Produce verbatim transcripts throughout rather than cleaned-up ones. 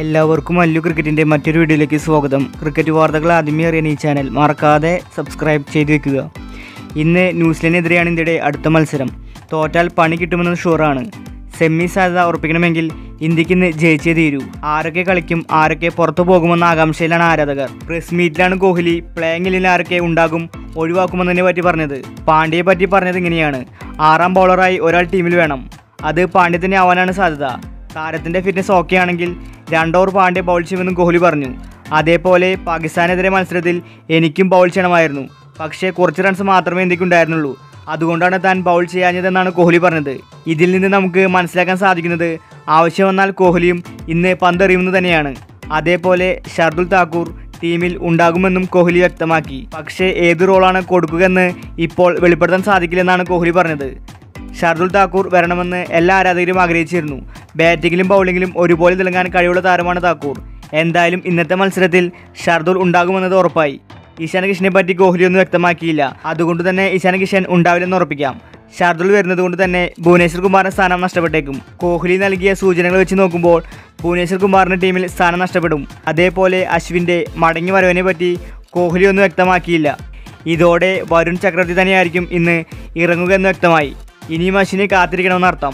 എല്ലാവർക്കും അല്ലു ക്രിക്കറ്റിന്റെ മറ്റൊരു വീഡിയോയിലേക്ക് സ്വാഗതം. ക്രിക്കറ്റ് വാർത്തകൾ ആദ്യമേ അറിയാൻ ഈ ചാനൽ മറക്കാതെ സബ്സ്ക്രൈബ് ചെയ്ത് വെക്കുക. ഇന്ന് ന്യൂസിലൻഡിനെതിരെയാണ് ഇന്ത്യയുടെ അടുത്ത മത്സരം. തോറ്റാൽ പണി കിട്ടുമെന്നത് ഷുവറാണ്. സെമി സാധ്യത ഉറപ്പിക്കണമെങ്കിൽ ഇന്ത്യക്ക് ഇന്ന് ജയിച്ചേ തീരൂ. ആരൊക്കെ കളിക്കും, ആരൊക്കെ പുറത്തു പോകുമെന്ന ആകാംക്ഷയിലാണ് ആരാധകർ. പ്രസ് മീറ്റിലാണ് കോഹ്ലി പ്ലേയിങ്ങിൽ ആരൊക്കെ ഉണ്ടാകും, ഒഴിവാക്കുമെന്നതിനെ പറ്റി പറഞ്ഞത്. പാണ്ഡ്യയെ പറ്റി പറഞ്ഞത് ഇങ്ങനെയാണ്: ആറാം ബൗളറായി ഒരാൾ ടീമിൽ വേണം, അത് പാണ്ഡ്യ തന്നെ ആവാനാണ് സാധ്യത. താരത്തിൻ്റെ ഫിറ്റ്നസ് ഓക്കെ ആണെങ്കിൽ രണ്ട് ഓവർ പാണ്ഡ്യ ബൗൾ ചെയ്യുമെന്നും കോഹ്ലി പറഞ്ഞു. അതേപോലെ പാകിസ്ഥാനെതിരെ മത്സരത്തിൽ എനിക്കും ബൗൾ ചെയ്യണമായിരുന്നു, പക്ഷേ കുറച്ച് റൺസ് മാത്രമേ എനിക്കുണ്ടായിരുന്നുള്ളൂ, അതുകൊണ്ടാണ് താൻ ബൗൾ ചെയ്യാഞ്ഞതെന്നാണ് കോഹ്ലി പറഞ്ഞത്. ഇതിൽ നിന്ന് നമുക്ക് മനസ്സിലാക്കാൻ സാധിക്കുന്നത് ആവശ്യം വന്നാൽ കോഹ്ലിയും ഇന്ന് പന്തെറിയുമെന്ന് തന്നെയാണ്. അതേപോലെ ഷർദുൽ താക്കൂർ ടീമിൽ ഉണ്ടാകുമെന്നും കോഹ്ലി വ്യക്തമാക്കി. പക്ഷേ ഏത് റോളാണ് കൊടുക്കുകയെന്ന് ഇപ്പോൾ വെളിപ്പെടുത്താൻ സാധിക്കില്ലെന്നാണ് കോഹ്ലി പറഞ്ഞത്. ഷർദുൽ താക്കൂർ വരണമെന്ന് എല്ലാ ആരാധകരും ആഗ്രഹിച്ചിരുന്നു. ബാറ്റിങ്ങിലും ബൗളിങ്ങിലും ഒരുപോലെ തിളങ്ങാൻ കഴിവുള്ള താരമാണ് താക്കൂർ. എന്തായാലും ഇന്നത്തെ മത്സരത്തിൽ ഷർദുൽ ഉണ്ടാകുമെന്നത് ഉറപ്പായി. ഇഷാൻ കിഷനെ പറ്റി കോഹ്ലി ഒന്നും വ്യക്തമാക്കിയില്ല, അതുകൊണ്ട് തന്നെ ഇഷാൻ കിഷൻ ഉണ്ടാവില്ലെന്ന് ഉറപ്പിക്കാം. ഷർദുൽ വരുന്നത് കൊണ്ട് തന്നെ ഭുവനേശ്വർ കുമാറിന് സ്ഥാനം നഷ്ടപ്പെട്ടേക്കും. കോഹ്ലി നൽകിയ സൂചനകൾ വെച്ച് നോക്കുമ്പോൾ ഭുവനേശ്വർ കുമാറിൻ്റെ ടീമിൽ സ്ഥാനം നഷ്ടപ്പെടും. അതേപോലെ അശ്വിൻ്റെ മടങ്ങി വരവിനെ പറ്റി കോഹ്ലി ഒന്നും വ്യക്തമാക്കിയില്ല. ഇതോടെ വരുൺ ചക്രവർത്തി തന്നെയായിരിക്കും ഇന്ന് ഇറങ്ങുക എന്ന് വ്യക്തമായി. ഇനിയും അശ്വിനെ കാത്തിരിക്കണമെന്നർത്ഥം.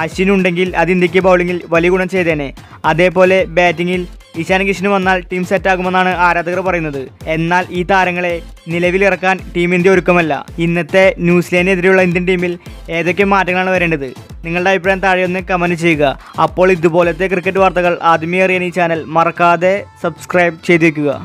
അശ്വിൻ ഉണ്ടെങ്കിൽ അത് ഇന്ത്യക്ക് ബൗളിങ്ങിൽ വലിയ ഗുണം ചെയ്തേനെ. അതേപോലെ ബാറ്റിങ്ങിൽ ഇഷാൻ കിഷന് വന്നാൽ ടീം സെറ്റാകുമെന്നാണ് ആരാധകർ പറയുന്നത്. എന്നാൽ ഈ താരങ്ങളെ നിലവിലിറക്കാൻ ടീം ഇന്ത്യ ഒരുക്കമല്ല. ഇന്നത്തെ ന്യൂസിലൻഡിനെതിരെയുള്ള ഇന്ത്യൻ ടീമിൽ ഏതൊക്കെ മാറ്റങ്ങളാണ് വരേണ്ടത്? നിങ്ങളുടെ അഭിപ്രായം താഴെ ഒന്ന് കമൻറ്റ് ചെയ്യുക. അപ്പോൾ ഇതുപോലത്തെ ക്രിക്കറ്റ് വാർത്തകൾ ആദ്യമേ അറിയാൻ ഈ ചാനൽ മറക്കാതെ സബ്സ്ക്രൈബ് ചെയ്തേക്കുക.